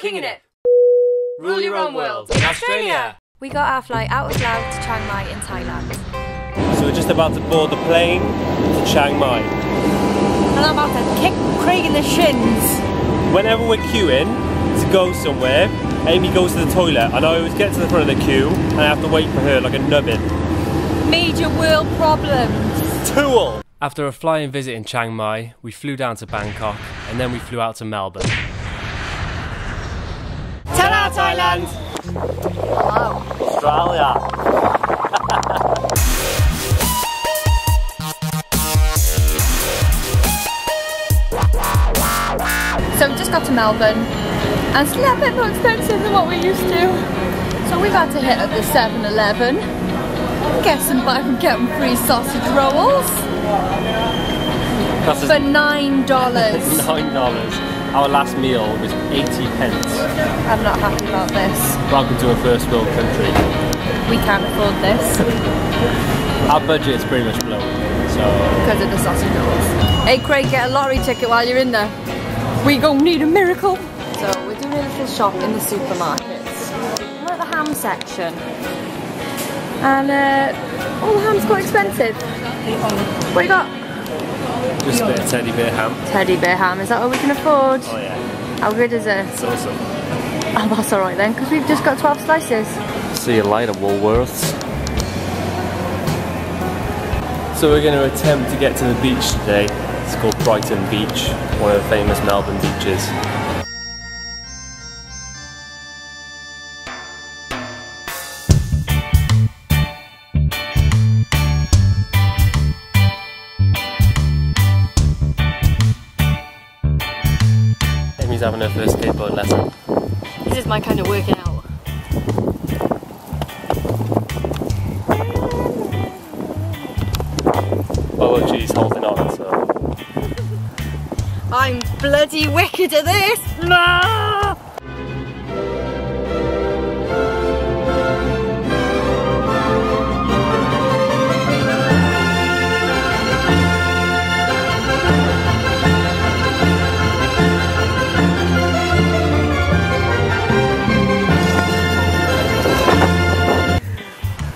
Kinging it. Rule your own world in Australia. We got our flight out of Laos to Chiang Mai in Thailand. So we're just about to board the plane to Chiang Mai. And I'm about to kick Craig in the shins. Whenever we're queuing to go somewhere, Amy goes to the toilet and I always get to the front of the queue and I have to wait for her like a nubbin. Major world problems. Tool. After a flying visit in Chiang Mai, we flew down to Bangkok and then we flew out to Melbourne. Ta-da, Thailand! Wow. Australia! So we just got to Melbourne and it's a little bit more expensive than what we're used to. So we've had to hit up the 7-Eleven. I'm guessing by getting free sausage rolls. Cost us for $9. $9. Our last meal was 80 pence. I'm not happy about this. Welcome to a first world country. We can't afford this. Our budget is pretty much blown, so... because of the sausage rolls. Hey Craig, get a lottery ticket while you're in there. We gonna need a miracle. So we're doing a little shop in the supermarkets. We're at the ham section. And all the ham's quite expensive. What you got? Just a bit of teddy bear ham. Teddy bear ham, is that all we can afford? Oh yeah. How good is it? It's awesome. Oh, that's alright then, because we've just got 12 slices. See you later, Woolworths. So we're going to attempt to get to the beach today. It's called Brighton Beach, one of the famous Melbourne beaches. Having her first skateboard lesson. This is my kind of working out. Oh, she's holding on, so. I'm bloody wicked at this! No!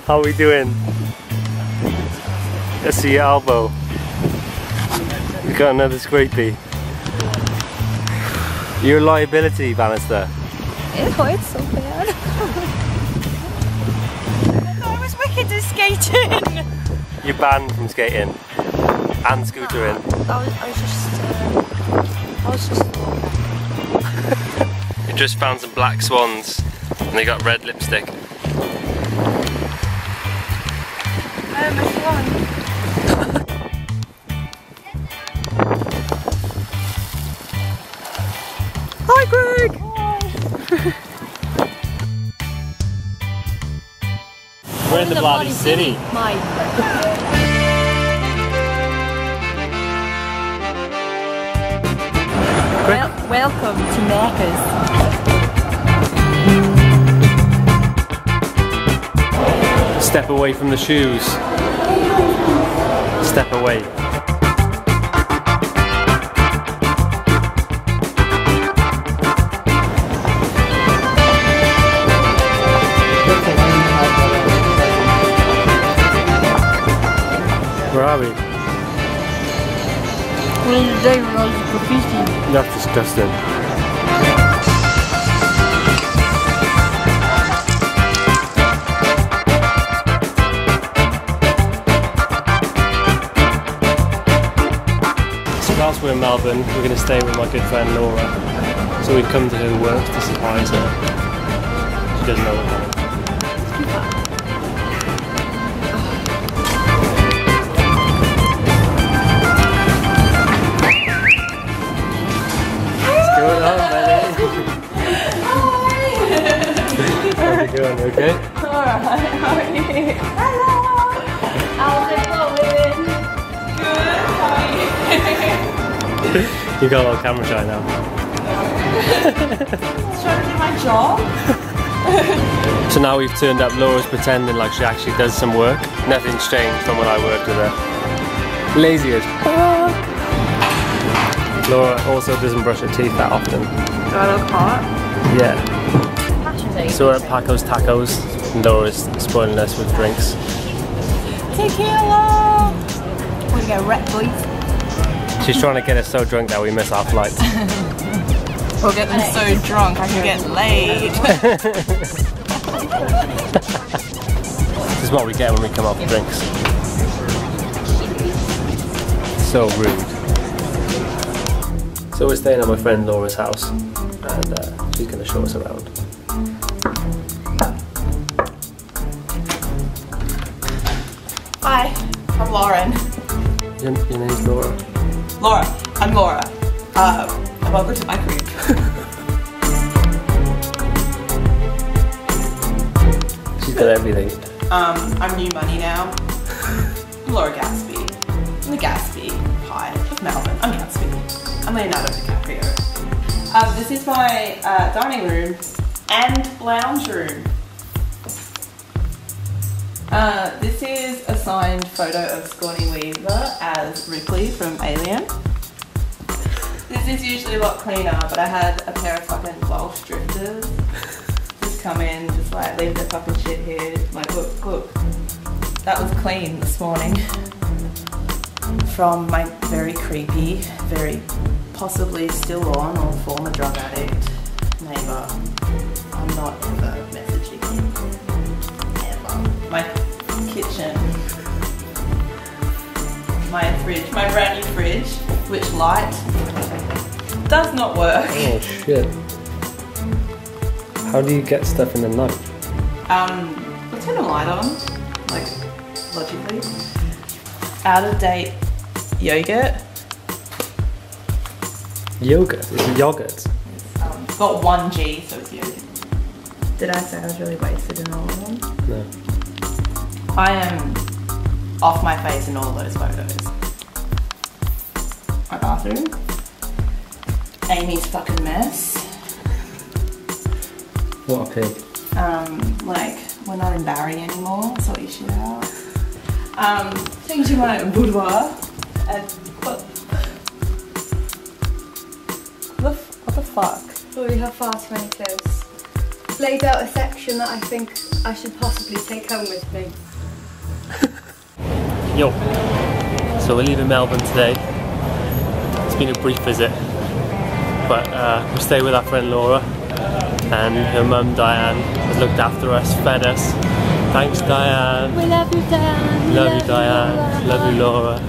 How are we doing? I see your elbow. You got another scrapey. You're a liability, Bannister. Oh, it's so bad. I thought I was wicked at skating. You're banned from skating and scootering. I was just You just found some black swans and they got red lipstick. Hi Greg! Hi. We're in the bloody city. Well, welcome to Macca's. Step away from the shoes. Step away. Where are we? We're in the day when I was graffiti. That's disgusting. Whilst we're in Melbourne, we're going to stay with my good friend Laura. So we've come to her work to surprise her. She doesn't know what that is. You got a little camera shy now. Trying to do my job. So now we've turned up. Laura's pretending like she actually does some work. Nothing's changed from when I worked with her. Lazy as fuck. Laura also doesn't brush her teeth that often. Do I look hot? Yeah. So we're at Paco's Tacos. No one's spoiling us with drinks. Tequila! We're gonna get wrecked, boys. She's trying to get us so drunk that we miss our flight. We'll get them so drunk I can get laid. This is what we get when we come off drinks. So rude. So we're staying at my friend Laura's house and she's going to show us around. Hi, I'm Lauren. Your name's Laura? Laura, I'm Laura. Welcome to my crib. She's done everything. I'm new money now. I'm Laura Gatsby. I'm the Gatsby pie of Melbourne. I'm Gatsby. I'm Leonardo DiCaprio. This is my dining room and lounge room. This is a signed photo of Sigourney Weaver as Ripley from Alien. This is usually a lot cleaner, but I had a pair of fucking Welsh drifters come in, just like leave their fucking shit here. Like, look, look. That was clean this morning from my very creepy, very possibly still on or former drug addict neighbour. I'm not ever messaging him. Ever. My kitchen. My fridge. My brand new fridge, which light does not work. Oh shit. How do you get stuff in the night? We turn the light on, like, logically. Out-of-date yogurt. Yogurt? Is it yogurt? It's got 1G, so it's yogurt. Did I say I was really wasted in all of them? No. I am off my face in all those photos. My bathroom. Amy's fucking mess. What a pig. Like, we're not in Barry anymore, sort your shit out. Things you want in boudoir. What the fuck? Already have far too many clothes. Laid out a section that I think I should possibly take home with me. Yo. So we're leaving Melbourne today. It's been a brief visit. But we'll stay with our friend Laura. And her mum Diane has looked after us, fed us. Thanks Diane. We love you Diane. Love you Diane. Love you Laura.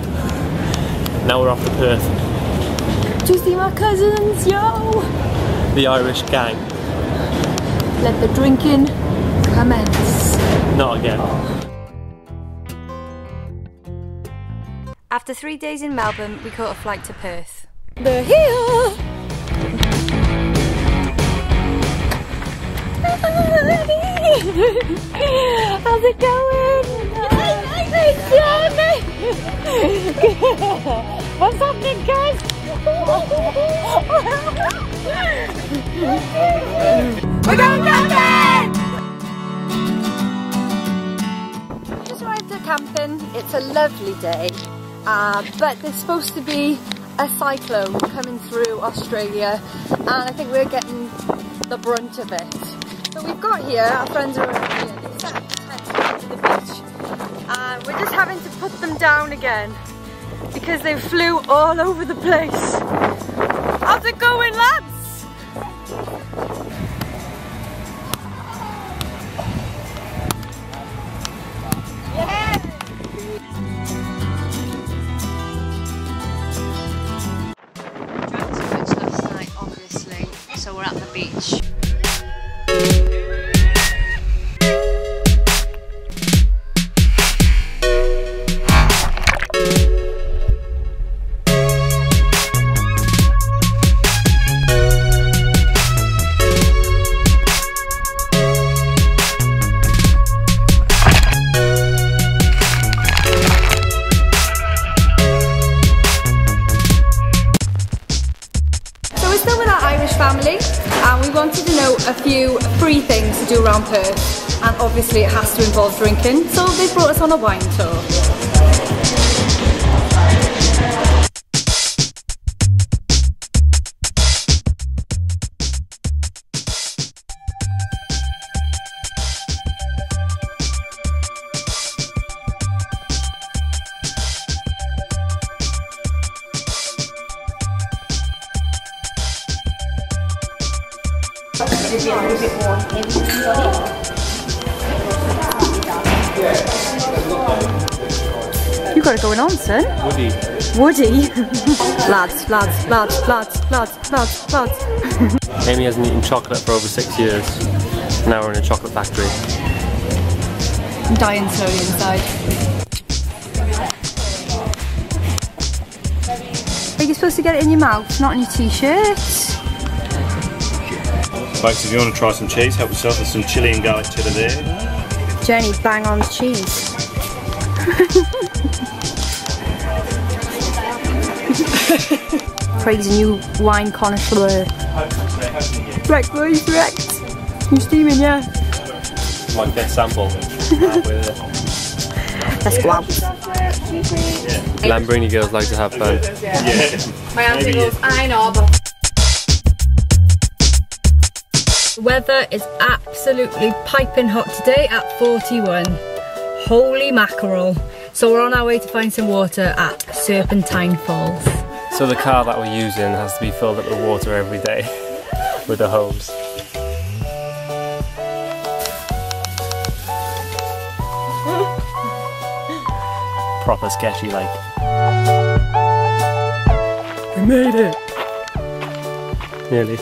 Now we're off to Perth. To see my cousins, yo! The Irish gang. Let the drinking commence. Not again. After 3 days in Melbourne, we caught a flight to Perth. They're here! How's it going? What's happening, guys? We're going camping! We just arrived at camping. It's a lovely day, but there's supposed to be a cyclone coming through Australia, and I think we're getting the brunt of it. But we've got here, our friends are over here, they set up tents over the beach, and we're just having to put them down again because they flew all over the place. How's it going, lads? Yeah! Drank too much last night, obviously, so we're at the beach. A few free things to do around Perth, and obviously it has to involve drinking, so they brought us on a wine tour. gives you a little bit more energy body. You got it going on, son. Woody. Woody. Lads, lads, lads, lads, lads, lads, lads. Amy hasn't eaten chocolate for over 6 years. Now we're in a chocolate factory. I'm dying slowly inside. You're supposed to get it in your mouth, not in your t-shirt. Folks, if you want to try some cheese, help yourself with some chili and garlic cheddar there. Jenny, bang on cheese. Craig's a new wine connoisseur. Brek, boys, Brek. You steaming, yeah? My best sample. Let's go out. Yeah. Lamborghini girls like to have fun. Yeah. My auntie goes, I know, but... The weather is absolutely piping hot today at 41. Holy mackerel. So we're on our way to find some water at Serpentine Falls. So the car that we're using has to be filled up with water every day with a hose. Proper sketchy like. We made it! Nearly.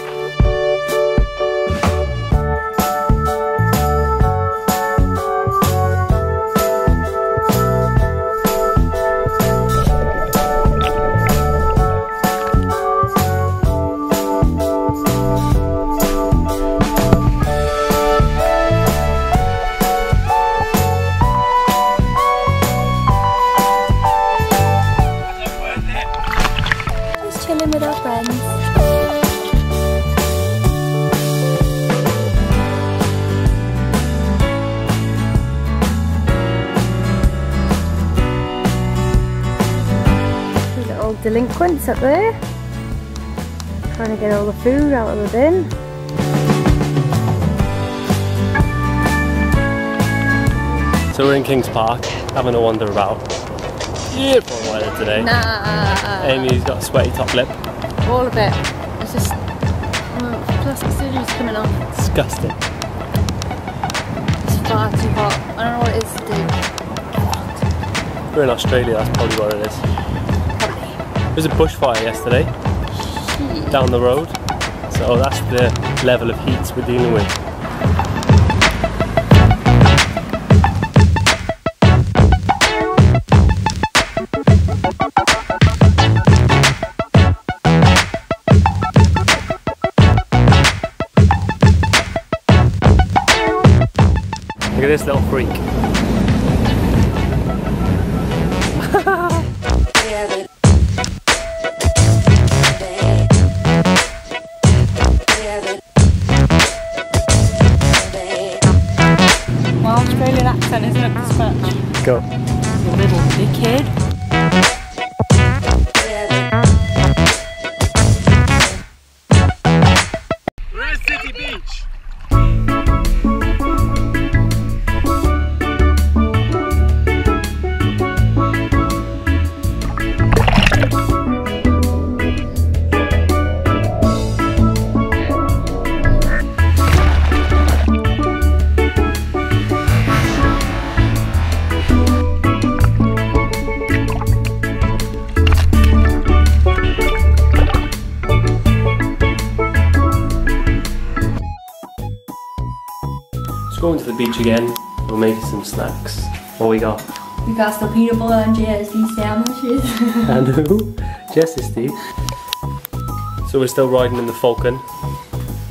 Delinquents up there, trying to get all the food out of the bin. So we're in Kings Park, having a wander about. Beautiful weather today. Nah. Amy's got a sweaty top lip. All of it. It's just plastic surgery's coming off. Disgusting. It's far too hot. I don't know what it is to do. We're in Australia, that's probably what it is. There was a bushfire yesterday down the road, so that's the level of heat we're dealing with. Look at this little freak. Go. You little dickhead. We're at City Beach. Going to the beach again, we'll make some snacks. What we got? We got some peanut butter and JSD sandwiches. And who? JSD. So we're still riding in the Falcon,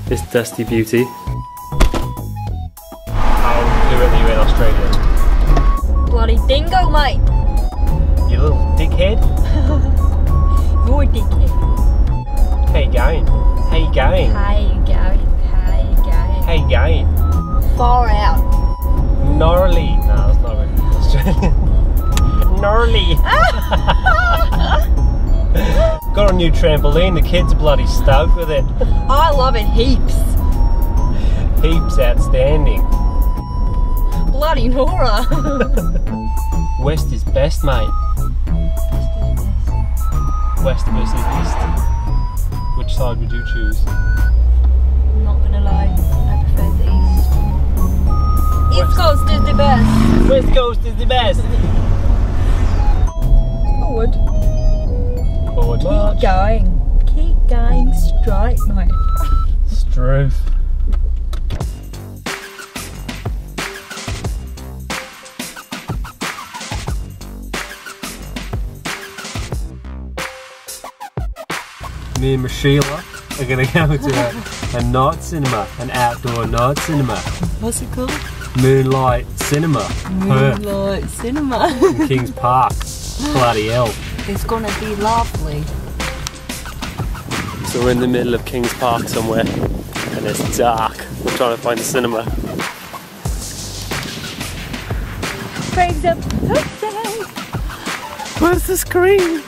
this dusty beauty. How do you in Australia? Bloody dingo, mate! You little dickhead? You're a dickhead. How you going? How you going? How you going? How you going? How you going? Far out. Gnarly. No, that's not really Australian. Gnarly. Got a new trampoline, the kids are bloody stoked with it. I love it heaps. Heaps outstanding. Bloody Nora. West is best, mate. West versus East. Which side would you choose? I'm not gonna lie. best. West Coast is the best. Forward. Forward march. Keep going. Keep going straight, mate. Struth. Me and Sheila are going to go to a night cinema, an outdoor night cinema. What's it called? Moonlight Cinema. Moonlight Perth. Cinema. In Kings Park. Bloody hell. It's going to be lovely. So we're in the middle of Kings Park somewhere and it's dark. We're trying to find a cinema. Craig's up. Where's the screen?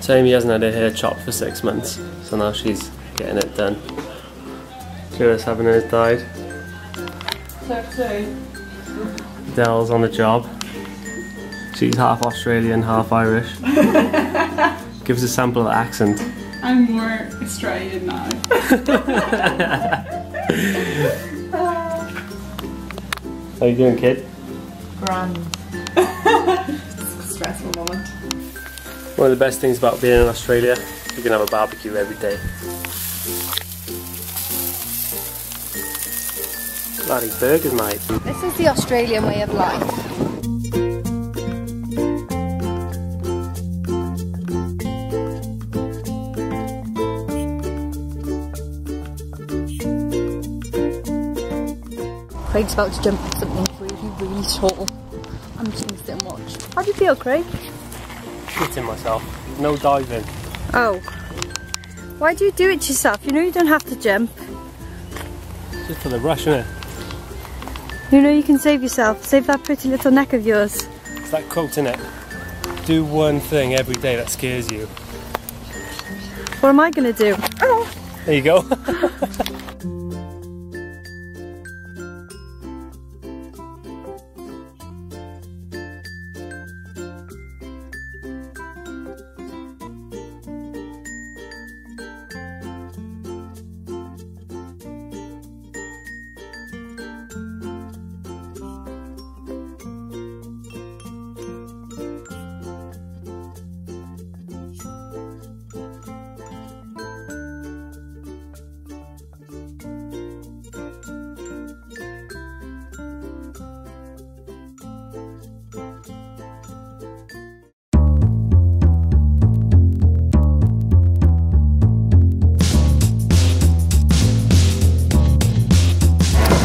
So Amy hasn't had her hair chopped for 6 months, so now she's getting it done. Jura's having hers dyed. Del's on the job. She's half Australian, half Irish. Give us a sample of the accent. I'm more Australian now. How you doing, kid? Grand. It's a stressful moment. One of the best things about being in Australia, you can have a barbecue every day. Bloody burgers, mate. This is the Australian way of life. Craig's about to jump at something really, really tall. I'm just going to sit and watch. How do you feel, Craig? Shitting myself. No diving. Oh. Why do you do it yourself? You know you don't have to jump. Just for the rush, innit? You know you can save yourself. Save that pretty little neck of yours. It's that quote, innit? Do one thing every day that scares you. What am I gonna do? Oh! There you go.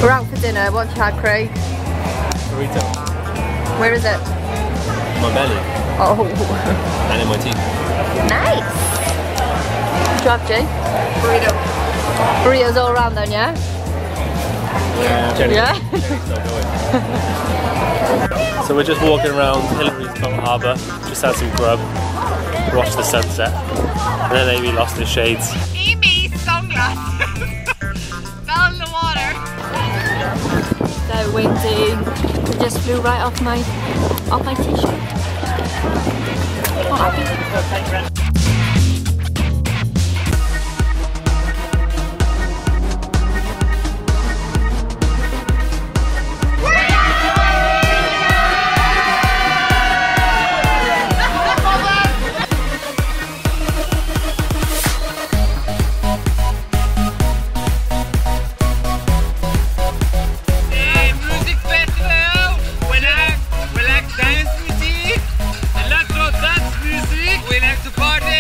We're out for dinner. What have you had, Craig? Burrito. Where is it? My belly. Oh. And in my teeth. Nice. What do you have, Jay? Burrito. Burritos all around then, yeah? Yeah. Jenny. Yeah? So we're just walking around Hillarys Point Harbour, just had some grub, watched the sunset, and then Amy lost her shades. Amy's sunglasses. Windy. It just flew right off my t-shirt. Party!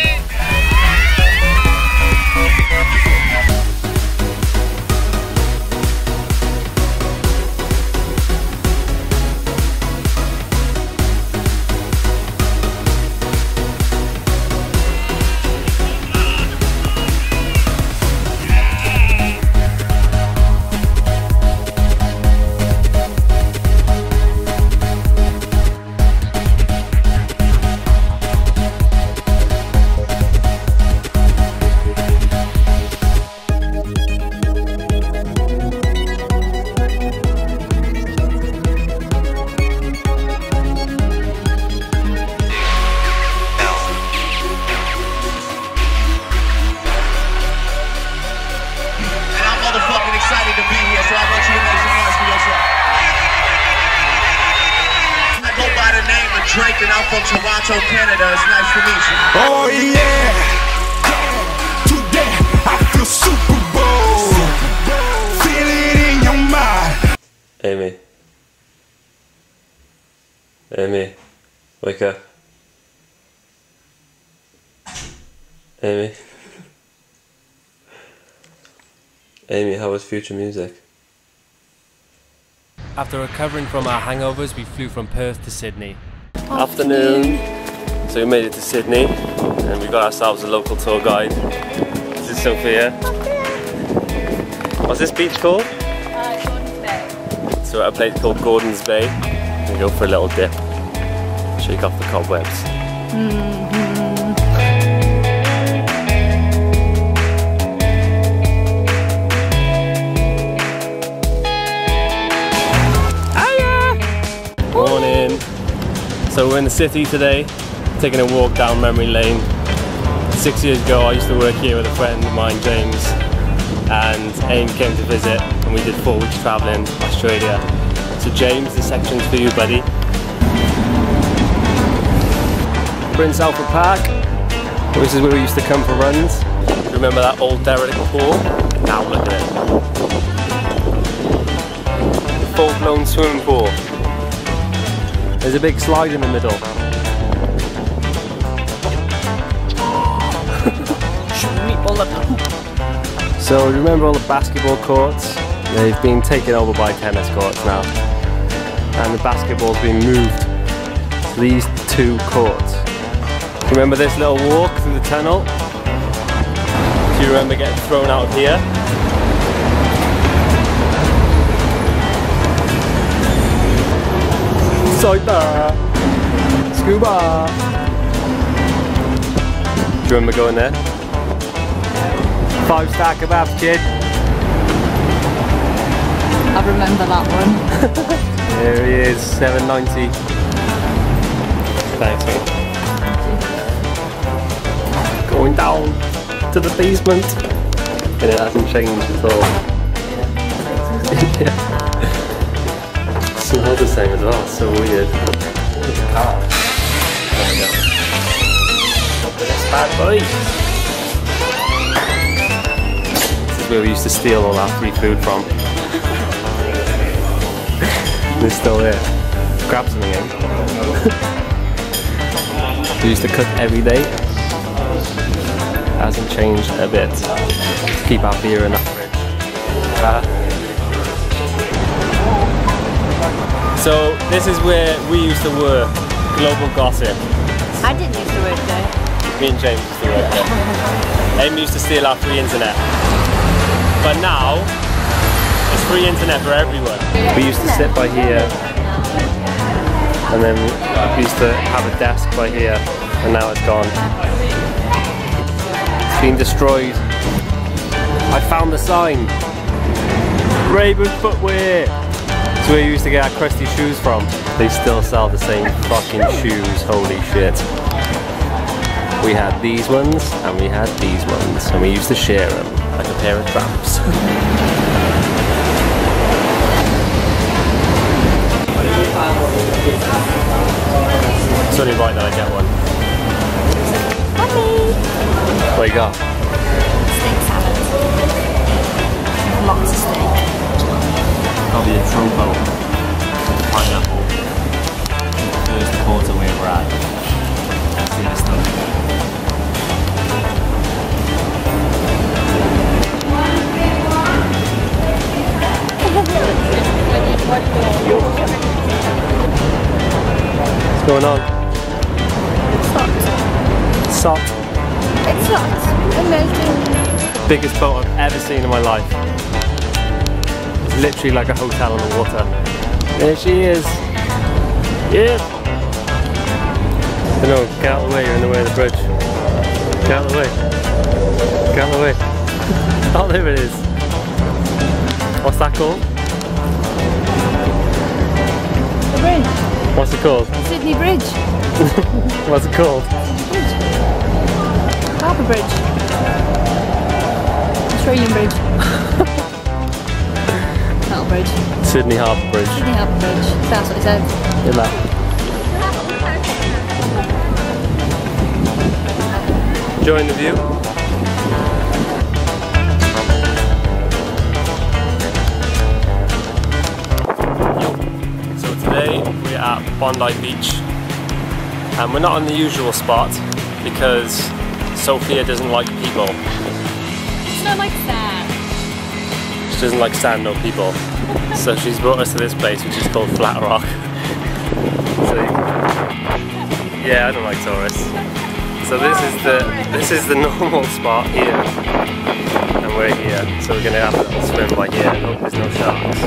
Drake, and I'm from Toronto, Canada. It's nice to meet you. Oh yeah, today I feel Super Bowl. Feel it in your mind. Amy. Amy, wake up. Amy. Amy, how was future music? After recovering from our hangovers, we flew from Perth to Sydney. Afternoon. So we made it to Sydney and we got ourselves a local tour guide. This is Sophia. What's this beach called? Gordon's Bay. So we're at a place called Gordon's Bay. We go for a little dip. Shake off the cobwebs. So we're in the city today, taking a walk down memory lane. 6 years ago I used to work here with a friend of mine, James, and AIM came to visit and we did 4 weeks travelling to Australia. So James, this section's for you, buddy. Prince Alfred Park, which is where we used to come for runs. Remember that old derelict hall? Now look at it. The full-blown swimming pool. There's a big slide in the middle. So remember all the basketball courts? They've been taken over by tennis courts now. And the basketball's been moved to these two courts. Remember this little walk through the tunnel? Do you remember getting thrown out of here? Scyther! Scuba! Do you remember going there? 5-star kebabs, kid! I remember that one. There he is, 7.90. Thanks, mate. Going down to the basement. And it hasn't changed at all. Yeah. It smells the same as well, it's so weird. It's a car. There we go. Look at this bad boy. This is where we used to steal all our free food from. It's still here. Grab something in. We used to cook every day. Hasn't changed a bit. Let's keep our beer in the fridge. So this is where we used to work, Global Gossip. I didn't used to work there. Me and James used to work there. Amy used to steal our free internet. But now, it's free internet for everyone. We used to sit by here, and then we used to have a desk by here, and now it's gone. It's been destroyed. I found the sign. Rayburn Footwear. It's where we used to get our crusty shoes from. They still sell the same fucking shoes, holy shit. We had these ones, and we had these ones, and we used to share them like a pair of tramps. It's only right that I get one. Mommy. What you got? Steak salad. Lots of steak. That'll be a tropo with pineapple. First quarter where we're at. That's the other stuff. What's going on? It's hot. It's hot. It's hot. Amazing. Biggest boat I've ever seen in my life. Literally like a hotel on the water. There she is. Yeah. No, get out of the way, you're in the way of the bridge. Get out of the way. Get out of the way. Oh, there it is. What's that called? The bridge. What's it called? Sydney Bridge. What's it called? Sydney Bridge. Harbour Bridge. Australian Bridge. Bridge. Sydney Harbour Bridge. Sydney Harbour Bridge. That's what it says. Look at that. Enjoying the view. Today we're at Bondi Beach and we're not on the usual spot because Sophia doesn't like people. She doesn't like sand. She doesn't like sand or people. So she's brought us to this place which is called Flat Rock. So, yeah, I don't like tourists. So this is the normal spot here and we're here. So we're going to have to swim like here and hope there's no sharks.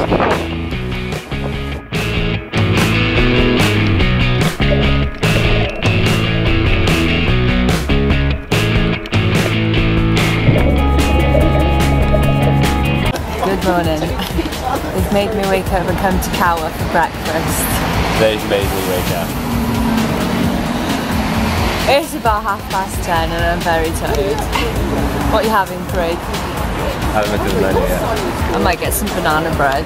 They've made me wake up and come to Kawa for breakfast. They've made me wake up. It's about 10:30 and I'm very tired. What are you having, Craig? I haven't looked at the menu yet. I might get some banana bread.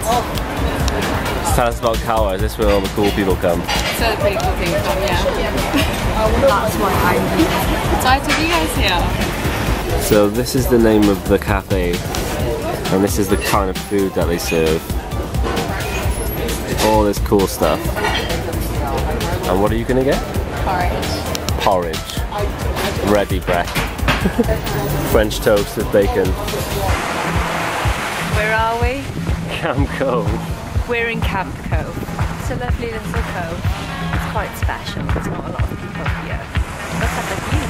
Tell us about Kawa, is this where all the cool people come? So the pretty cool things come, yeah. That's why I'm here. So I took you guys here. So this is the name of the cafe. And this is the kind of food that they serve. All this cool stuff. And what are you gonna get? Porridge. Porridge. Ready Brek. French toast with bacon. Where are we? Camp Cove. We're in Camp Cove. It's a lovely little cove. It's quite special. There's not a lot of people here. Look at the view.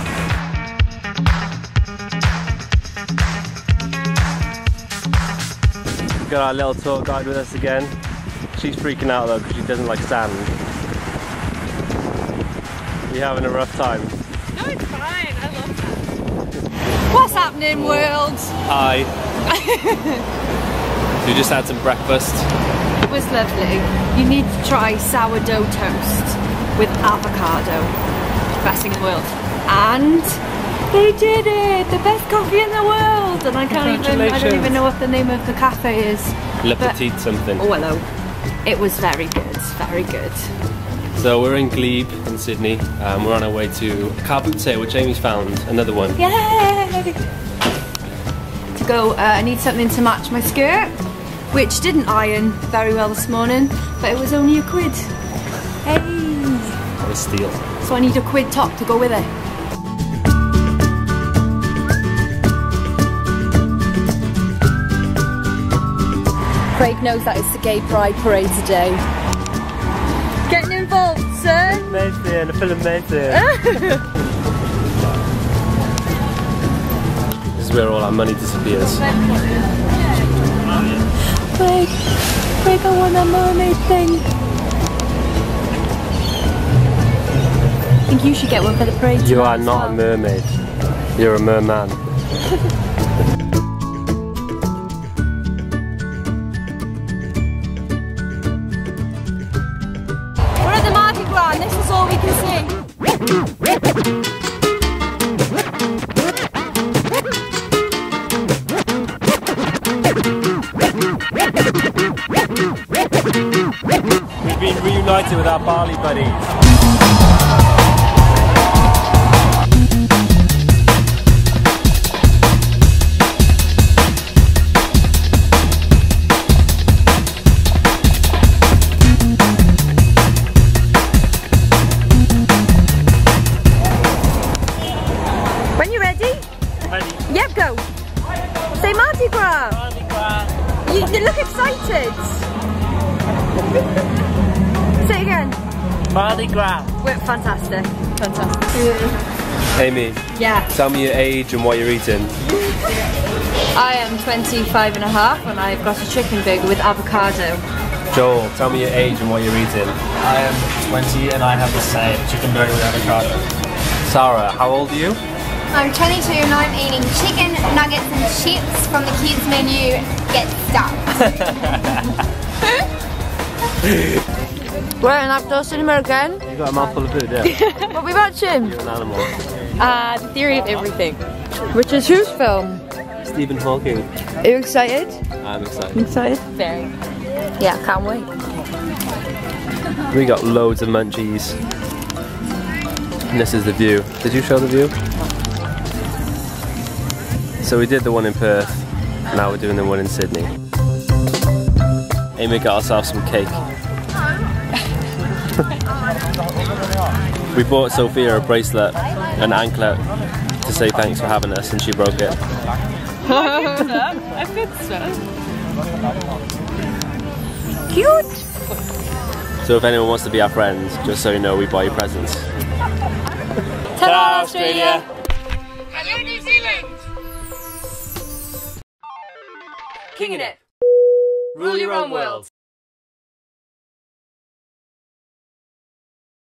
We've got our little tour guide with us again. She's freaking out though because she doesn't like sand. You're having a rough time. No, it's fine. I love that. What's happening, world? Hi. So we just had some breakfast. It was lovely. You need to try sourdough toast with avocado. Best thing in the world. And they did it! The best coffee in the world! And I don't even know what the name of the cafe is. Le Petit something. Oh hello. It was very good, very good. So we're in Glebe in Sydney and we're on our way to Karbute, which Amy's found another one. Yay! To go, I need something to match my skirt, which didn't iron very well this morning, but it was only £1. Hey! That was steal. So I need £1 top to go with it. Craig knows that it's the gay pride parade today. Getting involved, sir! Amazing, I feel amazing. This is where all our money disappears. Craig, Craig, I want a mermaid thing. I think you should get one for the parade. You are not a mermaid. You're a merman. With our Bali buddies. When you're ready? Ready. Yep, go. Say Mardi Gras. Mardi Gras. You look excited. Say it again. Mardi Gras. We're fantastic. Fantastic. Yeah. Amy. Yeah. Tell me your age and what you're eating. I am 25 and a half and I've got a chicken burger with avocado. Joel, tell me your age and what you're eating. I am 20 and I have the same chicken burger with avocado. Sarah, how old are you? I'm 22 and I'm eating chicken nuggets and chips from the kids menu. Get stuffed. We're in Outdoor Cinema again. You got a mouthful of food, yeah. What are we watching? You're an animal. The Theory of Everything. Which is whose film? Stephen Hawking. Are you excited? I'm excited. You excited? Very. Yeah, can't wait. We got loads of munchies. And this is the view. Did you show the view? So we did the one in Perth, and now we're doing the one in Sydney. Amy got ourselves some cake. We bought Sophia a bracelet, an anklet, to say thanks for having us, and she broke it. I've got stuff. Cute! So if anyone wants to be our friends, just so you know, we buy you presents. Ta-da, Australia! Hello, New Zealand! King in it! Rule your own world!